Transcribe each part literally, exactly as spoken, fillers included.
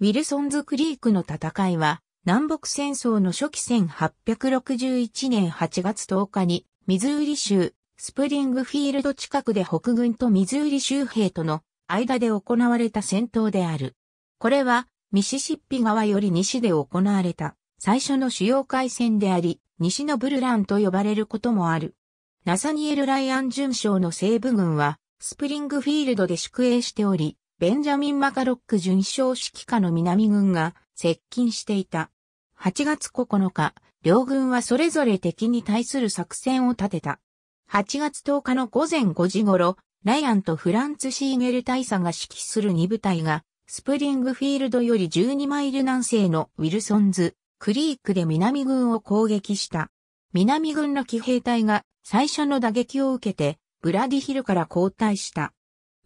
ウィルソンズ・クリークの戦いは、南北戦争の初期せんはっぴゃくろくじゅういちねんはちがつとおかに、ミズーリ州、スプリングフィールド近くで北軍とミズーリ州兵との間で行われた戦闘である。これは、ミシシッピ川より西で行われた最初の主要海戦であり、西のブルランと呼ばれることもある。ナサニエル・ライアン准将の西部軍は、スプリングフィールドで宿営しており、ベンジャミン・マカロック准将指揮下の南軍が接近していた。はちがつここのか、両軍はそれぞれ敵に対する作戦を立てた。はちがつとおかのごぜんごじ頃、ライアンとフランツ・シーゲル大佐が指揮するにぶたいが、スプリングフィールドよりじゅうにマイル南西のウィルソンズ・クリークで南軍を攻撃した。南軍の騎兵隊が最初の打撃を受けて、ブラディヒルから後退した。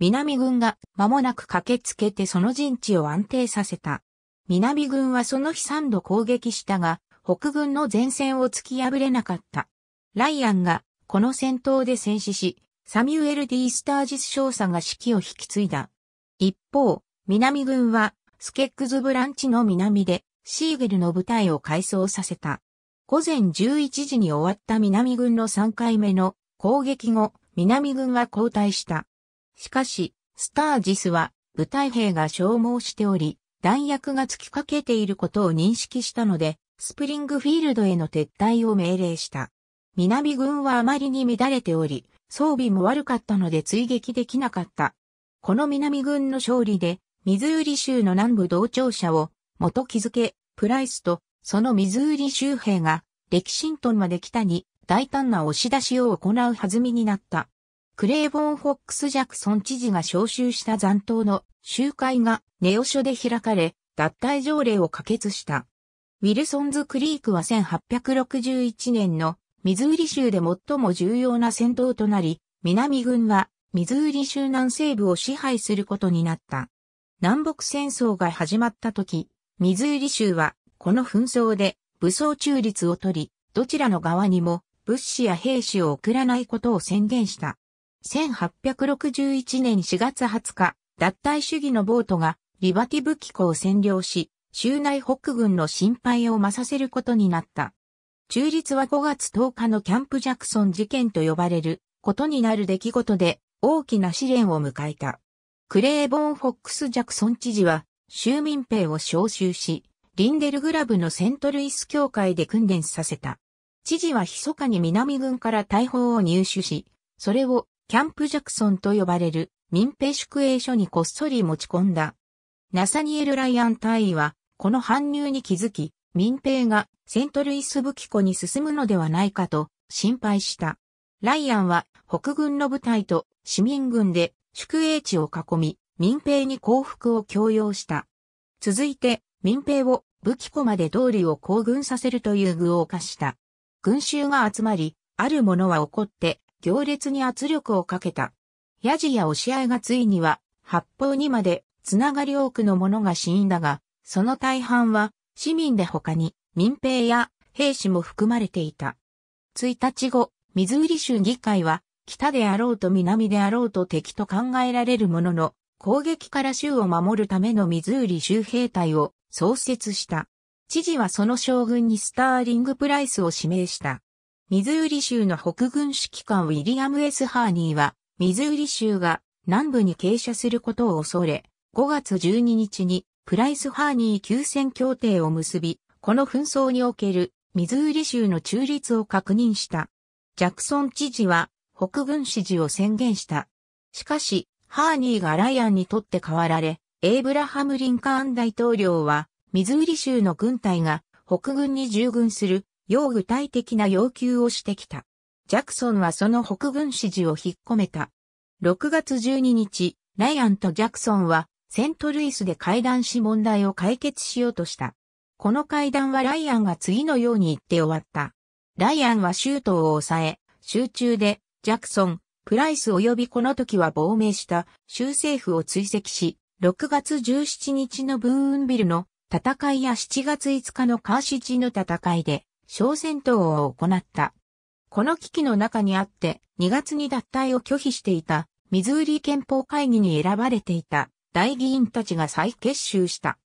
南軍が間もなく駆けつけてその陣地を安定させた。南軍はその日さんど攻撃したが、北軍の前線を突き破れなかった。ライアンがこの戦闘で戦死し、サミュエル・ディ・スタージス少佐が指揮を引き継いだ。一方、南軍はスケッグズブランチの南でシーゲルの部隊を回想させた。ごぜんじゅういちじに終わった南軍のさんかいめの攻撃後、南軍は後退した。しかし、スタージスは部隊兵が消耗しており、弾薬が尽きかけていることを認識したので、スプリングフィールドへの撤退を命令した。南軍はあまりに乱れており、装備も悪かったので追撃できなかった。この南軍の勝利で、ミズーリ州の南部同庁舎を元木付、プライスとそのミズーリ州兵がレキシントンまで北に大胆な押し出しを行う弾みになった。クレイボン・フォックス・ジャクソン知事が招集した残党の集会がネオ署で開かれ、脱退条例を可決した。ウィルソンズ・クリークはせんはっぴゃくろくじゅういちねんのミズーリ州で最も重要な戦闘となり、南軍はミズーリ州南西部を支配することになった。南北戦争が始まった時、ミズーリ州はこの紛争で武装中立を取り、どちらの側にも物資や兵士を送らないことを宣言した。せんはっぴゃくろくじゅういちねんしがつはつか、脱退主義のボートがリバティブ機構を占領し、州内北軍の心配を増させることになった。中立はごがつとおかのキャンプ・ジャクソン事件と呼ばれることになる出来事で大きな試練を迎えた。クレイボン・フォックス・ジャクソン知事は州民兵を招集し、リンデルグラブのセントルイス教会で訓練させた。知事は密かに南軍から大砲を入手し、それをキャンプ・ジャクソンと呼ばれる民兵宿営所にこっそり持ち込んだ。ナサニエル・ライアン大尉はこの搬入に気づき、民兵がセントルイス武器庫に進むのではないかと心配した。ライアンは北軍の部隊と市民軍で宿営地を囲み、民兵に降伏を強要した。続いて民兵を武器庫まで通りを行軍させるという愚を犯した。群衆が集まり、ある者は怒って行列に圧力をかけた。ヤジや押し合いがついには発砲にまでつながり多くの者が死んだが、その大半は市民で他に民兵や兵士も含まれていた。ついたちご、ミズーリ州議会は北であろうと南であろうと敵と考えられるものの、攻撃から州を守るためのミズーリ州兵隊を創設した。知事はその将軍にスターリング・プライスを指名した。ミズーリ州の北軍指揮官ウィリアム・エス・ハーニーは、ミズーリ州が南部に傾斜することを恐れ、ごがつじゅうににちにプライス・ハーニー休戦協定を結び、この紛争におけるミズーリ州の中立を確認した。ジャクソン知事は北軍支持を宣言した。しかし、ハーニーがライアンにとって代わられ、エイブラハム・リンカーン大統領は、ミズーリ州の軍隊が北軍に従軍する要具体的な要求をしてきた。ジャクソンはその北軍支持を引っ込めた。ろくがつじゅうににち、ライアンとジャクソンはセントルイスで会談し問題を解決しようとした。この会談はライアンが次のように言って終わった。ライアンは州都を抑え、州中でジャクソン、プライス及びこの時は亡命した州政府を追跡し、ろくがつじゅうしちにちのブーンビルの戦いやしちがついつかのカーシジの戦いで小戦闘を行った。この危機の中にあってにがつに脱退を拒否していたミズーリ憲法会議に選ばれていた大議員たちが再結集した。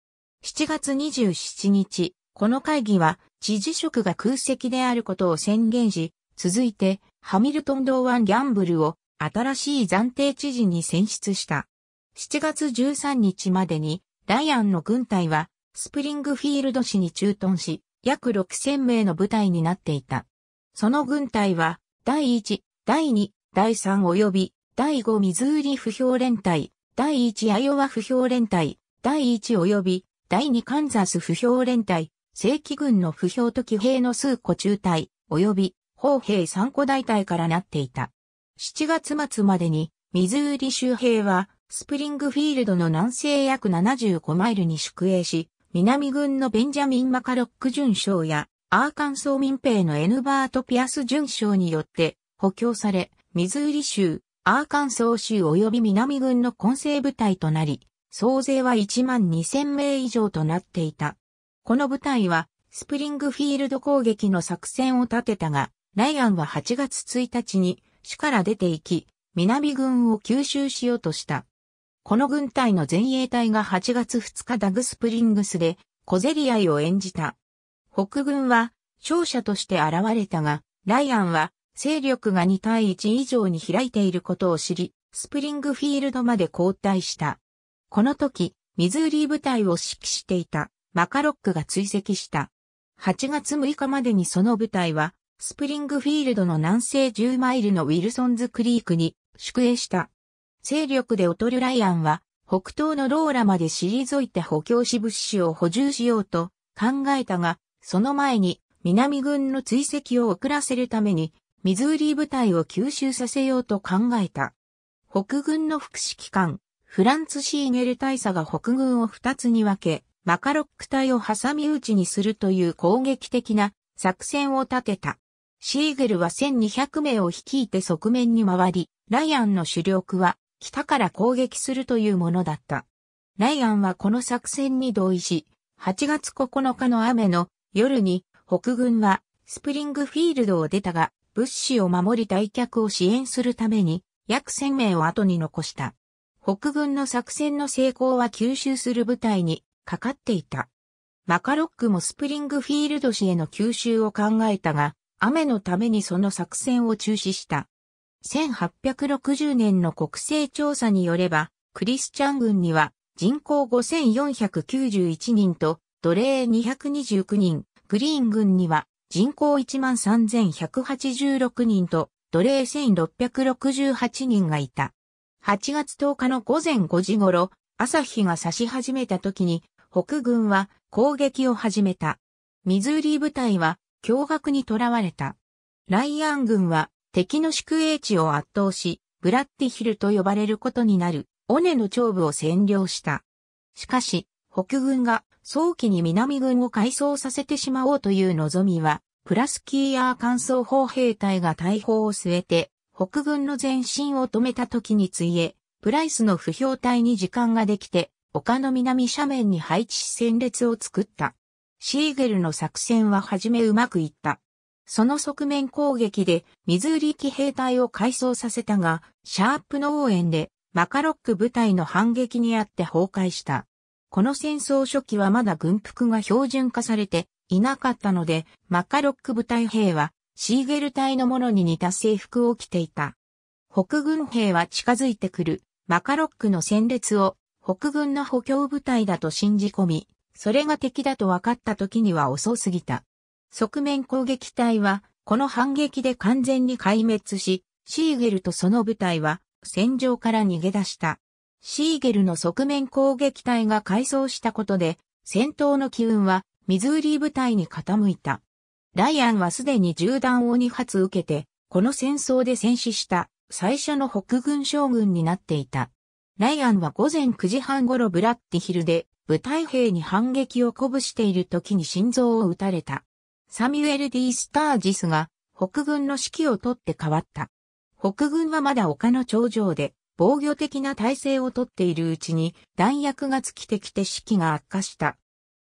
しちがつにじゅうしちにち、この会議は知事職が空席であることを宣言し、続いてハミルトン・ドーワン・ギャンブルを新しい暫定知事に選出した。しちがつじゅうさんにちまでにライアンの軍隊はスプリングフィールド市に駐屯し、約ろくせんめいの部隊になっていた。その軍隊はだいいち、だいに、だいさん及びだいごミズーリ不評連隊、だいいちアイオワ不評連隊、だいいち及びだいにカンザス不評連隊、正規軍の不評と騎兵の数個中隊、及び砲兵さんこ大隊からなっていた。しちがつまつまでにミズーリ州兵はスプリングフィールドの南西約ななじゅうごマイルに宿営し、南軍のベンジャミン・マカロック准将やアーカンソー民兵のエヌバート・ピアス准将によって補強され、ミズーリ州、アーカンソー州及び南軍の混成部隊となり、総勢はいちまんにせんめい以上となっていた。この部隊はスプリングフィールド攻撃の作戦を立てたが、ライアンははちがつついたちに市から出て行き、南軍を吸収しようとした。この軍隊の前衛隊がはちがつふつかダグスプリングスで小競り合いを演じた。北軍は勝者として現れたが、ライアンは勢力がにたいいち以上に開いていることを知り、スプリングフィールドまで後退した。この時、ミズーリ部隊を指揮していたマカロックが追跡した。はちがつむいかまでにその部隊は、スプリングフィールドの南西じゅうマイルのウィルソンズクリークに宿営した。勢力で劣るライアンは、北東のローラまで退いて補強し物資を補充しようと考えたが、その前に南軍の追跡を遅らせるために、ミズーリ部隊を吸収させようと考えた。北軍の副指揮官、フランツ・シーゲル大佐が北軍をふたつに分け、マカロック隊を挟み撃ちにするという攻撃的な作戦を立てた。シーゲルはせんにひゃくめいを率いて側面に回り、ライアンの主力は、北から攻撃するというものだった。ライアンはこの作戦に同意し、はちがつここのかの雨の夜に北軍はスプリングフィールドを出たが、物資を守り退却を支援するために約せんめいを後に残した。北軍の作戦の成功は吸収する部隊にかかっていた。マカロックもスプリングフィールド市への吸収を考えたが、雨のためにその作戦を中止した。せんはっぴゃくろくじゅうねんの国勢調査によれば、クリスチャン軍には人口ごせんよんひゃくきゅうじゅういちにんと奴隷にひゃくにじゅうきゅうにん、グリーン軍には人口 いちまんさんぜんひゃくはちじゅうろくにんと奴隷せんろっぴゃくろくじゅうはちにんがいた。はちがつとおかのごぜんごじ頃、朝日が差し始めた時に北軍は攻撃を始めた。ミズーリ部隊は驚愕にとらわれた。ライアン軍は敵の宿営地を圧倒し、ブラッディヒルと呼ばれることになる、尾根の頂部を占領した。しかし、北軍が早期に南軍を改装させてしまおうという望みは、プラスキーアーカンソー砲兵隊が大砲を据えて、北軍の前進を止めた時についえ、プライスの不評隊に時間ができて、丘の南斜面に配置し戦列を作った。シーゲルの作戦は初めうまくいった。その側面攻撃でミズーリ騎兵隊を改装させたが、シャープの応援でマカロック部隊の反撃にあって崩壊した。この戦争初期はまだ軍服が標準化されていなかったので、マカロック部隊兵はシーゲル隊のものに似た制服を着ていた。北軍兵は近づいてくるマカロックの戦列を北軍の補強部隊だと信じ込み、それが敵だと分かった時には遅すぎた。側面攻撃隊は、この反撃で完全に壊滅し、シーゲルとその部隊は、戦場から逃げ出した。シーゲルの側面攻撃隊が改装したことで、戦闘の機運は、ミズーリ部隊に傾いた。ライアンはすでに銃弾をにはつ受けて、この戦争で戦死した、最初の北軍将軍になっていた。ライアンはごぜんくじはん頃ブラッディヒルで、部隊兵に反撃を鼓舞している時に心臓を撃たれた。サミュエル・ディ・スタージスが北軍の指揮を取って変わった。北軍はまだ丘の頂上で防御的な体制をとっているうちに弾薬が尽きてきて士気が悪化した。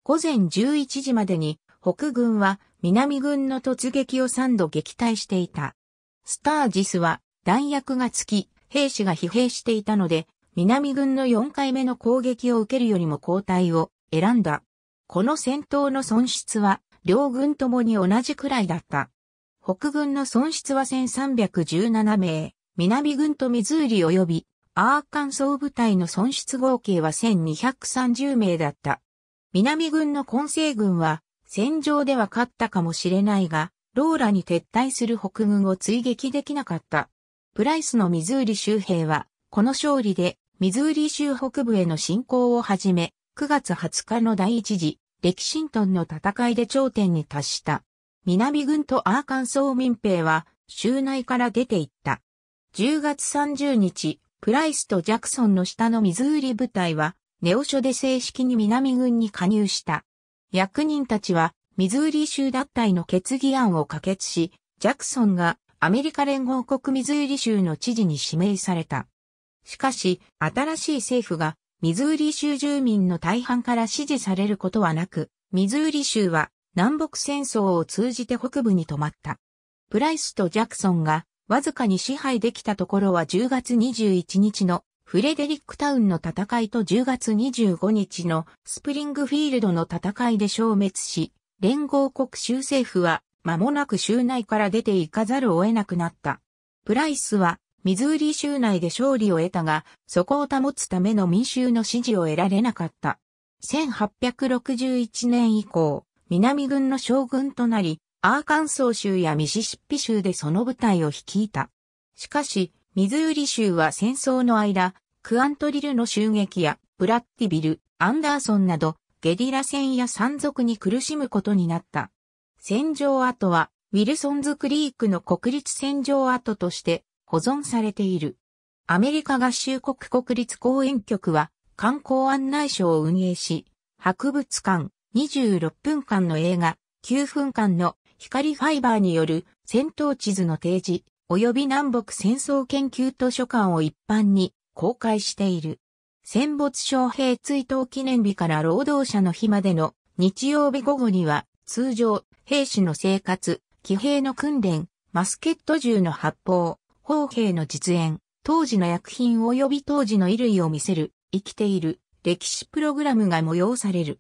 ごぜんじゅういちじまでに北軍は南軍の突撃をさんど撃退していた。スタージスは弾薬が尽き兵士が疲弊していたので南軍のよんかいめの攻撃を受けるよりも後退を選んだ。この戦闘の損失は両軍ともに同じくらいだった。北軍の損失はせんさんびゃくじゅうななめい、南軍とミズーリ及びアーカンソー部隊の損失合計はせんにひゃくさんじゅうめいだった。南軍の混成軍は戦場では勝ったかもしれないが、ローラに撤退する北軍を追撃できなかった。プライスのミズーリ州兵は、この勝利でミズーリ州北部への侵攻を始め、くがつはつかの第一次、レキシントンの戦いで頂点に達した。南軍とアーカンソー民兵は、州内から出て行った。じゅうがつさんじゅうにち、プライスとジャクソンの下のミズーリ部隊は、ネオ署で正式に南軍に加入した。役人たちは、ミズーリ州脱退の決議案を可決し、ジャクソンがアメリカ連合国ミズーリ州の知事に指名された。しかし、新しい政府が、ミズーリ州住民の大半から支持されることはなく、ミズーリ州は南北戦争を通じて北部に止まった。プライスとジャクソンがわずかに支配できたところはじゅうがつにじゅういちにちのフレデリックタウンの戦いとじゅうがつにじゅうごにちのスプリングフィールドの戦いで消滅し、連合国州政府は間もなく州内から出て行かざるを得なくなった。プライスは、ミズーリ州内で勝利を得たが、そこを保つための民衆の支持を得られなかった。せんはっぴゃくろくじゅういちねん以降、南軍の将軍となり、アーカンソー州やミシシッピ州でその部隊を率いた。しかし、ミズーリ州は戦争の間、クアントリルの襲撃や、ブラッディビル、アンダーソンなど、ゲリラ戦や山賊に苦しむことになった。戦場跡は、ウィルソンズクリークの国立戦場跡として、保存されている。アメリカ合衆国国立公園局は観光案内所を運営し、博物館、にじゅうろっぷんかんの映画、きゅうふんかんの光ファイバーによる戦闘地図の提示、及び南北戦争研究図書館を一般に公開している。戦没将兵追悼記念日から労働者の日までの日曜日午後には、通常、兵士の生活、騎兵の訓練、マスケット銃の発砲、砲兵の実演、当時の薬品及び当時の衣類を見せる、生きている、歴史プログラムが催される。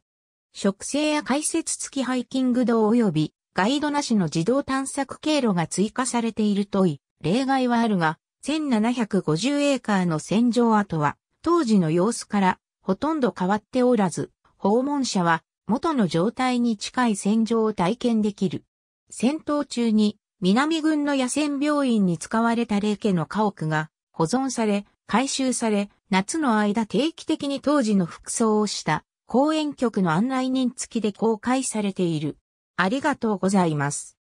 植生や解説付きハイキング道及びガイドなしの自動探索経路が追加されているとい、例外はあるが、せんななひゃくごじゅうエーカーの戦場跡は、当時の様子からほとんど変わっておらず、訪問者は元の状態に近い戦場を体験できる。戦闘中に、南軍の野戦病院に使われた冷家の家屋が保存され、改修され、夏の間定期的に当時の服装をした公園局の案内人付きで公開されている。ありがとうございます。